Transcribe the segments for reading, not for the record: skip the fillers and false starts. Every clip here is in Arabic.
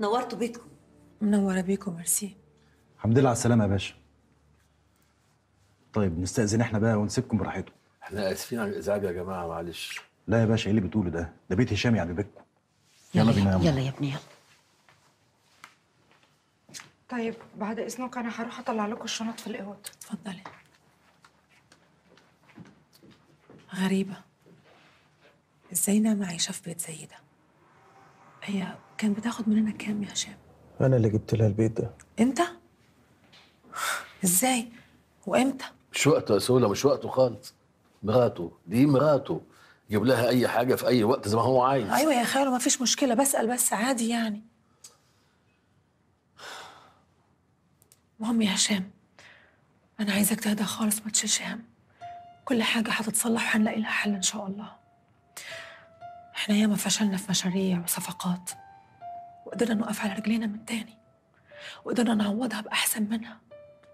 نورتوا بيتكم. منوره بيكم، ميرسي. الحمد لله على السلامه يا باشا. طيب نستأذن احنا بقى ونسيبكم براحتكم. احنا اسفين على الازعاج يا جماعه، معلش. لا يا باشا، ايه اللي بتقوله ده؟ ده بيت هشام يعني بيتكم. يلا بينا يا ابني. يلا يا ابني يلا. طيب بعد اذنك انا هروح اطلع لكم الشنط في الاوضه. اتفضلي. غريبه ازاي نعمه عايشه في بيت زي ده؟ هي كان بتاخد مننا كام يا هشام؟ انا اللي جبت لها البيت ده. انت؟ ازاي؟ وامتى؟ مش وقته يا سوله، مش وقته خالص. مراته دي مراته، جيب لها اي حاجه في اي وقت زي ما هو عايز. ايوه يا خير، ما فيش مشكله، بسال بس عادي يعني. المهم يا هشام انا عايزك تهدى خالص، ما تشيلش هم، كل حاجه هتتصلح وهنلاقي لها حل ان شاء الله. احنا ياما فشلنا في مشاريع وصفقات وقدرنا نقف على رجلينا من تاني، وقدرنا نعوضها باحسن منها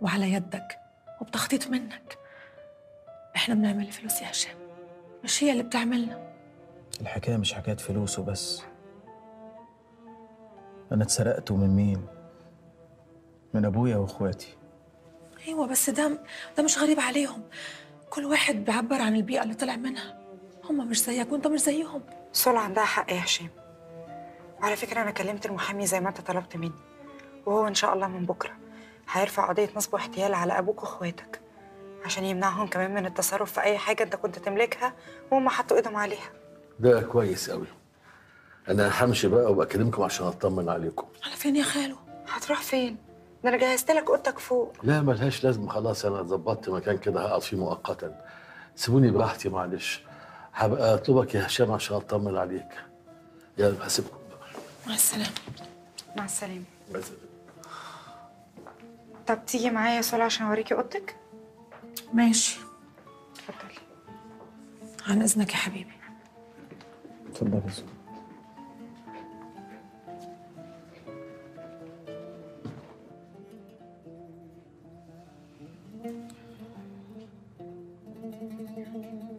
وعلى يدك وبتخطيط منك. احنا بنعمل فلوس يا هشام، مش هي اللي بتعملنا. الحكايه مش حكايه فلوس وبس. انا اتسرقت، ومن مين؟ من ابويا واخواتي. ايوه بس ده مش غريب عليهم، كل واحد بيعبر عن البيئه اللي طلع منها. هم مش زيك وانت مش زيهم. صلع عندها حق يا هشام. وعلى فكره انا كلمت المحامي زي ما انت طلبت مني، وهو ان شاء الله من بكره هيرفع قضيه نصب واحتيال على ابوك واخواتك عشان يمنعهم كمان من التصرف في اي حاجه انت كنت تملكها وهم حطوا ايدهم عليها. ده كويس قوي. انا همشي بقى وبكلمكم عشان اطمن عليكم. على فين يا خالو؟ هتروح فين؟ ده انا جهزت لك اوضتك فوق. لا ملهاش لازم، خلاص انا ظبطت مكان كده هقعد فيه مؤقتا، سيبوني براحتي معلش. هبقى اطلبك يا هشام عشان اطمن عليك. يلا هسيبكم. مع السلامه. مع السلامه. مع السلامه. طب تيجي معايا يا سول عشان اوريكي اوضتك؟ ماشي. اتفضلي. عن اذنك يا حبيبي. اتفضلي يا سول.